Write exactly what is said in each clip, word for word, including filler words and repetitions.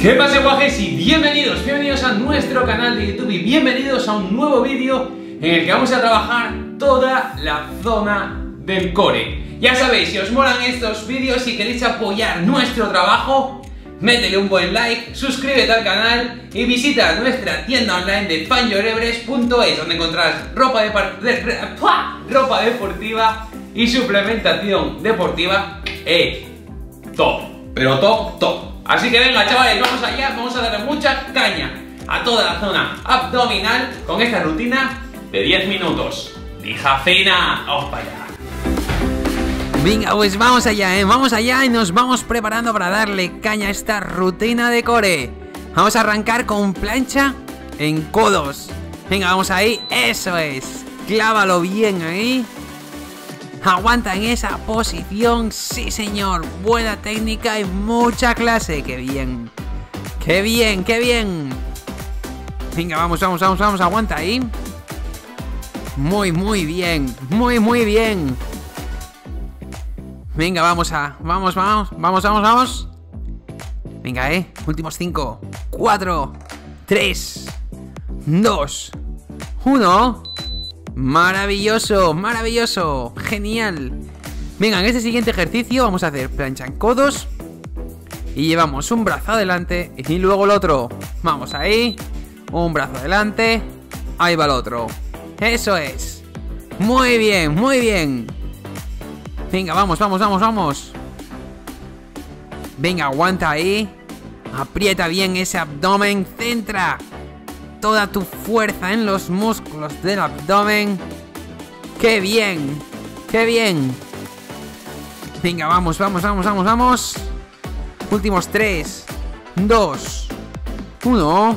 ¿Qué pasa, guajes? Y bienvenidos, bienvenidos a nuestro canal de YouTube y bienvenidos a un nuevo vídeo en el que vamos a trabajar toda la zona del core. Ya sabéis, si os molan estos vídeos y queréis apoyar nuestro trabajo, métele un buen like, suscríbete al canal y visita nuestra tienda online de find your everest punto es, donde encontrarás ropa, de par... de... ropa deportiva y suplementación deportiva eh, top, pero top, top. Así que venga, chavales, vamos allá, vamos a darle mucha caña a toda la zona abdominal con esta rutina de diez minutos. ¡Dijafina! ¡Vamos para allá! Venga, pues vamos allá, ¿eh? Vamos allá y nos vamos preparando para darle caña a esta rutina de core. Vamos a arrancar con plancha en codos. Venga, vamos ahí, eso es. Clávalo bien ahí. Aguanta en esa posición, sí señor, buena técnica y mucha clase, qué bien, qué bien, qué bien. Venga, vamos, vamos, vamos, vamos, aguanta ahí. Muy, muy bien, muy, muy bien. Venga, vamos a, vamos, vamos, vamos, vamos, vamos. Venga, eh, últimos cinco, cuatro, tres, dos, uno... Maravilloso, maravilloso, genial. Venga, en este siguiente ejercicio vamos a hacer plancha en codos y llevamos un brazo adelante y luego el otro. Vamos ahí, un brazo adelante, ahí va el otro. Eso es. Muy bien, muy bien. Venga, vamos, vamos, vamos, vamos. Venga, aguanta ahí. Aprieta bien ese abdomen, centra toda tu fuerza en los músculos del abdomen. ¡Qué bien! ¡Qué bien! Venga, vamos, vamos, vamos, vamos, vamos. Últimos tres, dos, uno.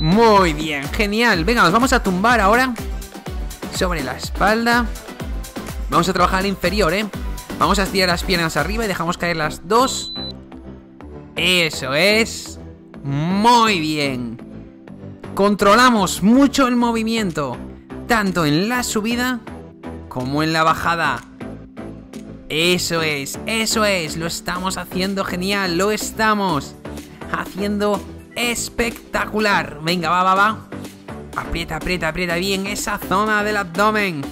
Muy bien, genial. Venga, nos vamos a tumbar ahora sobre la espalda. Vamos a trabajar el inferior, ¿eh? Vamos a estirar las piernas arriba y dejamos caer las dos. Eso es. Muy bien. Controlamos mucho el movimiento, tanto en la subida como en la bajada. Eso es, eso es, lo estamos haciendo genial, lo estamos haciendo espectacular. Venga, va, va, va. Aprieta, aprieta, aprieta bien esa zona del abdomen.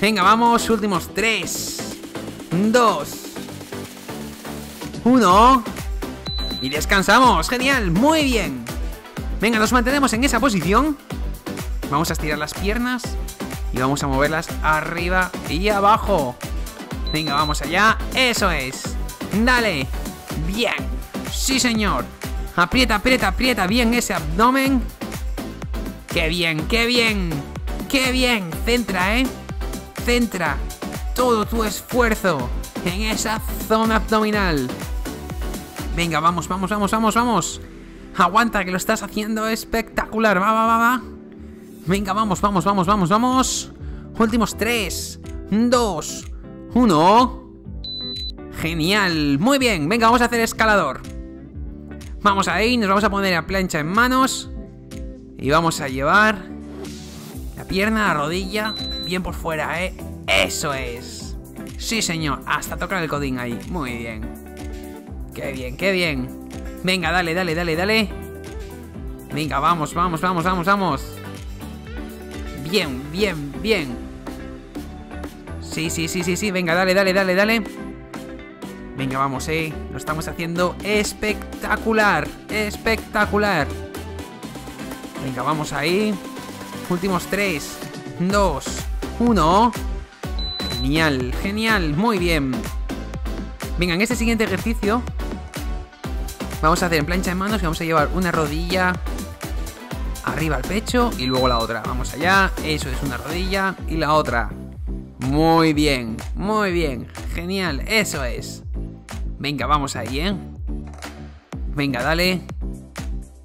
Venga, vamos, últimos tres, dos, uno. Y descansamos, genial, muy bien. Venga, nos mantenemos en esa posición. Vamos a estirar las piernas y vamos a moverlas arriba y abajo. Venga, vamos allá. Eso es. Dale. Bien. Sí, señor. Aprieta, aprieta, aprieta bien ese abdomen. Qué bien, qué bien. Qué bien. Centra, ¿eh? Centra todo tu esfuerzo en esa zona abdominal. Venga, vamos, vamos, vamos, vamos, vamos. Aguanta, que lo estás haciendo espectacular. Va, va, va, va. Venga, vamos, vamos, vamos, vamos, vamos. Últimos tres, dos, uno. Genial, muy bien. Venga, vamos a hacer escalador. Vamos ahí, nos vamos a poner la plancha en manos y vamos a llevar la pierna, la rodilla bien por fuera, ¿eh? Eso es. Sí, señor, hasta tocar el codín ahí. Muy bien. Qué bien, qué bien. Venga, dale, dale, dale, dale. Venga, vamos, vamos, vamos, vamos, vamos. Bien, bien, bien. Sí, sí, sí, sí, sí. Venga, dale, dale, dale, dale. Venga, vamos, eh. Lo estamos haciendo espectacular. Espectacular. Venga, vamos ahí. Últimos tres, dos, uno. Genial, genial, muy bien. Venga, en este siguiente ejercicio vamos a hacer en plancha de manos y vamos a llevar una rodilla arriba al pecho y luego la otra. Vamos allá, eso es, una rodilla y la otra. Muy bien, muy bien, genial, eso es. Venga, vamos ahí, ¿eh? Venga, dale.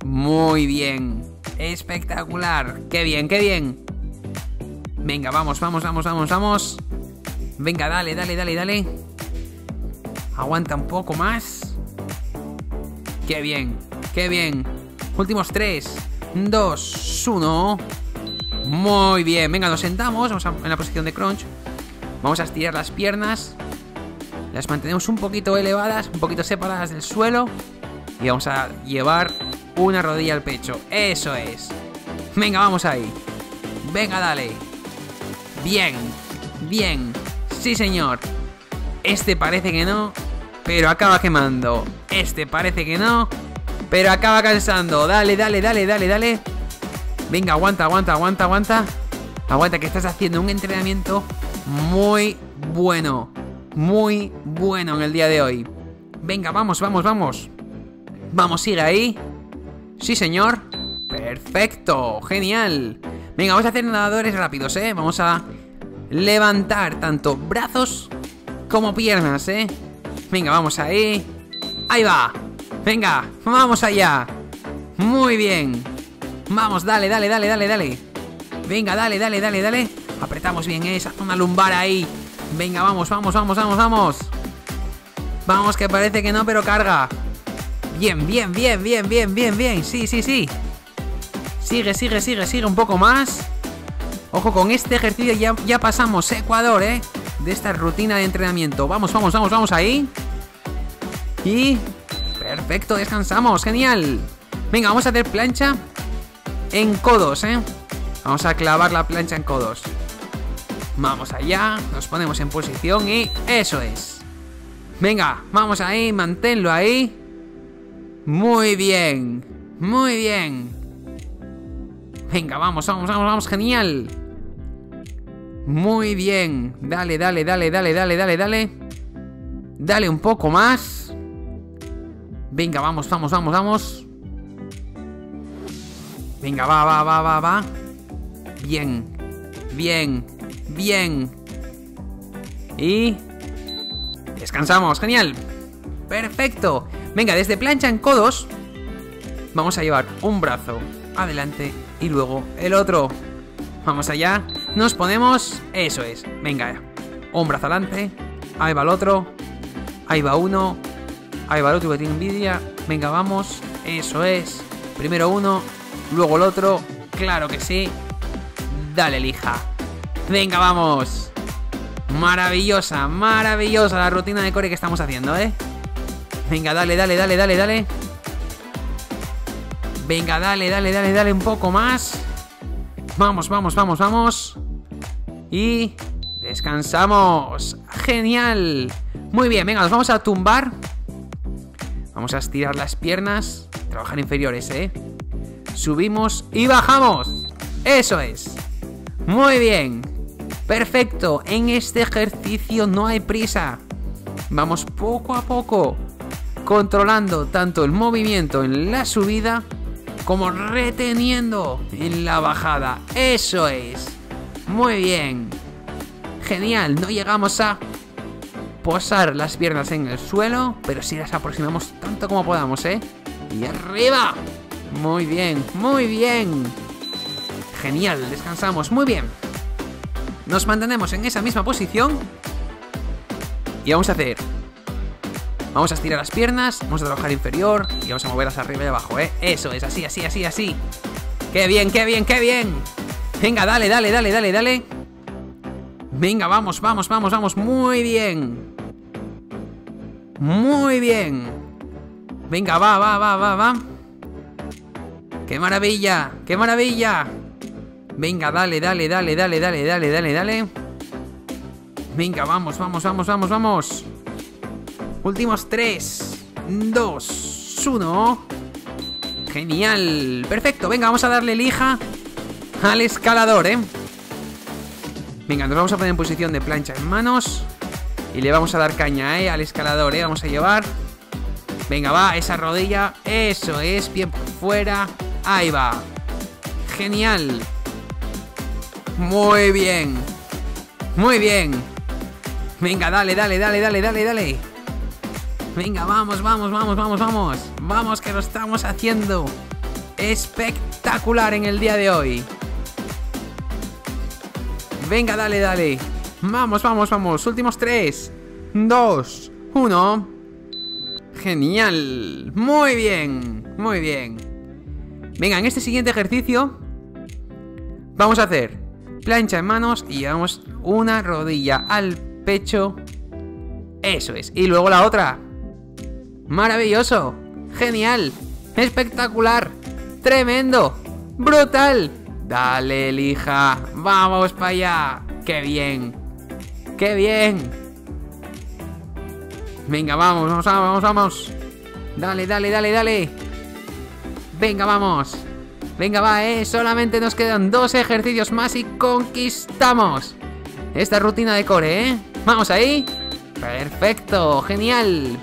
Muy bien, espectacular, qué bien, qué bien. Venga, vamos, vamos, vamos, vamos, vamos. Venga, dale, dale, dale, dale. Aguanta un poco más. ¡Qué bien! ¡Qué bien! Últimos tres, dos, uno. Muy bien. Venga, nos sentamos. Vamos a, en la posición de crunch. Vamos a estirar las piernas. Las mantenemos un poquito elevadas, un poquito separadas del suelo. y vamos a llevar una rodilla al pecho. ¡Eso es! Venga, vamos ahí. Venga, dale. Bien, bien. Sí, señor. Este parece que no, pero acaba quemando. Este parece que no, pero acaba cansando. Dale, dale, dale, dale, dale. Venga, aguanta, aguanta, aguanta, aguanta. Aguanta, que estás haciendo un entrenamiento muy bueno. Muy bueno en el día de hoy. Venga, vamos, vamos, vamos. Vamos, sigue ahí. Sí, señor. Perfecto, genial. Venga, vamos a hacer nadadores rápidos, ¿eh? Vamos a levantar tanto brazos como piernas, ¿eh? Venga, vamos ahí. Ahí va. Venga, vamos allá. Muy bien. Vamos, dale, dale, dale, dale, dale. Venga, dale, dale, dale, dale. Apretamos bien esa zona lumbar ahí. Venga, vamos, vamos, vamos, vamos, vamos. Vamos, que parece que no, pero carga. Bien, bien, bien, bien, bien, bien, bien. Sí, sí, sí. Sigue, sigue, sigue, sigue un poco más. Ojo, con este ejercicio ya, ya pasamos Ecuador, ¿eh? De esta rutina de entrenamiento. Vamos, vamos, vamos, vamos ahí. Y... perfecto, descansamos, genial. Venga, vamos a hacer plancha en codos, ¿eh? Vamos a clavar la plancha en codos. Vamos allá, nos ponemos en posición y... eso es. Venga, vamos ahí, manténlo ahí. Muy bien, muy bien. Venga, vamos, vamos, vamos, vamos, genial. Muy bien. Dale, dale, dale, dale, dale, dale, dale. Dale un poco más. Venga, vamos, vamos, vamos, vamos. Venga, va, va, va, va, va. Bien, bien, bien. Y... descansamos, genial. Perfecto. Venga, desde plancha en codos vamos a llevar un brazo adelante y luego el otro. Vamos allá, nos ponemos. Eso es, venga. Un brazo adelante, ahí va el otro. Ahí va uno. Ahí va el otro que tiene envidia. Venga, vamos, eso es. Primero uno, luego el otro. Claro que sí. Dale, lija. Venga, vamos. Maravillosa, maravillosa la rutina de core que estamos haciendo, ¿eh? Venga, dale, dale, dale, dale, dale. Venga, dale, dale, dale, dale un poco más. Vamos, vamos, vamos, vamos. Y descansamos. Genial. Muy bien, venga, nos vamos a tumbar. Vamos a estirar las piernas. Trabajar inferiores, ¿eh? Subimos y bajamos. Eso es. Muy bien. Perfecto. En este ejercicio no hay prisa. Vamos poco a poco, controlando tanto el movimiento en la subida como reteniendo en la bajada. ¡Eso es! Muy bien. Genial. No llegamos a posar las piernas en el suelo, pero sí las aproximamos tanto como podamos, ¿eh? ¡Y arriba! Muy bien, muy bien. Genial. Descansamos. Muy bien. Nos mantenemos en esa misma posición. Y vamos a hacer... vamos a estirar las piernas, vamos a trabajar inferior y vamos a moverlas arriba y abajo, ¿eh? Eso es, así, así, así, así. ¡Qué bien, qué bien, qué bien! Venga, dale, dale, dale, dale, dale. Venga, vamos, vamos, vamos, vamos. Muy bien. Muy bien. Venga, va, va, va, va, va. ¡Qué maravilla, qué maravilla! Venga, dale, dale, dale, dale, dale, dale, dale, dale. Venga, vamos, vamos, vamos, vamos, vamos. Últimos tres, dos, uno. Genial. Perfecto. Venga, vamos a darle lija al escalador, ¿eh? Venga, nos vamos a poner en posición de plancha en manos. Y le vamos a dar caña, ¿eh? Al escalador, ¿eh? Vamos a llevar. Venga, va, esa rodilla. Eso es. Bien por fuera. Ahí va. Genial. Muy bien. Muy bien. Venga, dale, dale, dale, dale, dale, dale. Venga, vamos, vamos, vamos, vamos, vamos. Vamos, que lo estamos haciendo espectacular en el día de hoy. Venga, dale, dale. Vamos, vamos, vamos. Últimos tres, dos, uno. Genial. Muy bien, muy bien. Venga, en este siguiente ejercicio vamos a hacer plancha en manos y llevamos una rodilla al pecho. Eso es. Y luego la otra. Maravilloso, genial, espectacular, tremendo, brutal. Dale, lija, vamos para allá. Qué bien, qué bien. Venga, vamos, vamos, vamos, vamos. Dale, dale, dale, dale. Venga, vamos. Venga, va, eh. Solamente nos quedan dos ejercicios más y conquistamos esta rutina de core, eh. Vamos ahí. Perfecto, genial.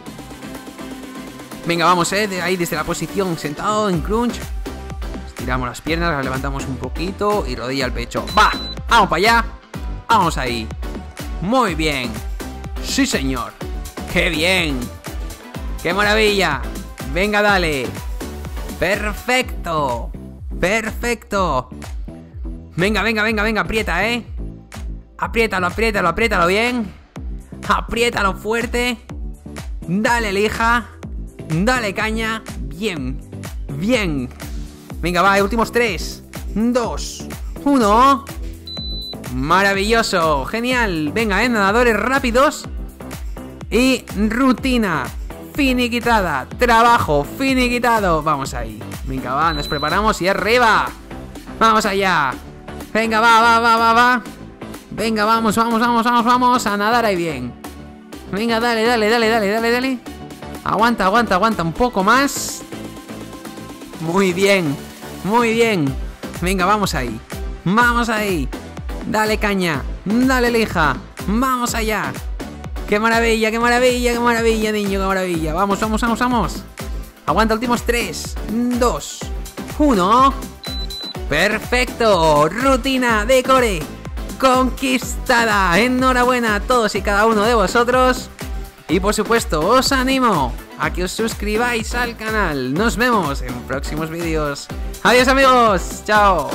Venga, vamos, eh. De ahí desde la posición sentado en crunch. Estiramos las piernas, las levantamos un poquito y rodilla al pecho. Va, vamos para allá. Vamos ahí. Muy bien. Sí, señor. Qué bien. ¡Qué maravilla! ¡Venga, dale! ¡Perfecto! ¡Perfecto! Venga, venga, venga, venga, aprieta, ¿eh? Apriétalo, apriétalo, apriétalo bien. Apriétalo fuerte. Dale, lija. Dale, caña. Bien. Bien. Venga, va, últimos tres. Dos. Uno. Maravilloso. Genial. Venga, ¿eh? Nadadores rápidos. Y rutina finiquitada, trabajo finiquitado, vamos ahí. Venga, va, nos preparamos y arriba. Vamos allá. Venga, va, va, va, va, va. Venga, vamos, vamos, vamos, vamos, vamos a nadar ahí bien. Venga, dale, dale, dale, dale, dale, dale. Aguanta, aguanta, aguanta un poco más. Muy bien, muy bien. Venga, vamos ahí. Vamos ahí. Dale caña, dale lija. Vamos allá. ¡Qué maravilla, qué maravilla, qué maravilla, niño, qué maravilla! ¡Vamos, vamos, vamos, vamos! Aguanta, últimos tres, dos, uno. ¡Perfecto! Rutina de core conquistada. Enhorabuena a todos y cada uno de vosotros. Y por supuesto, os animo a que os suscribáis al canal. Nos vemos en próximos vídeos. ¡Adiós, amigos! ¡Chao!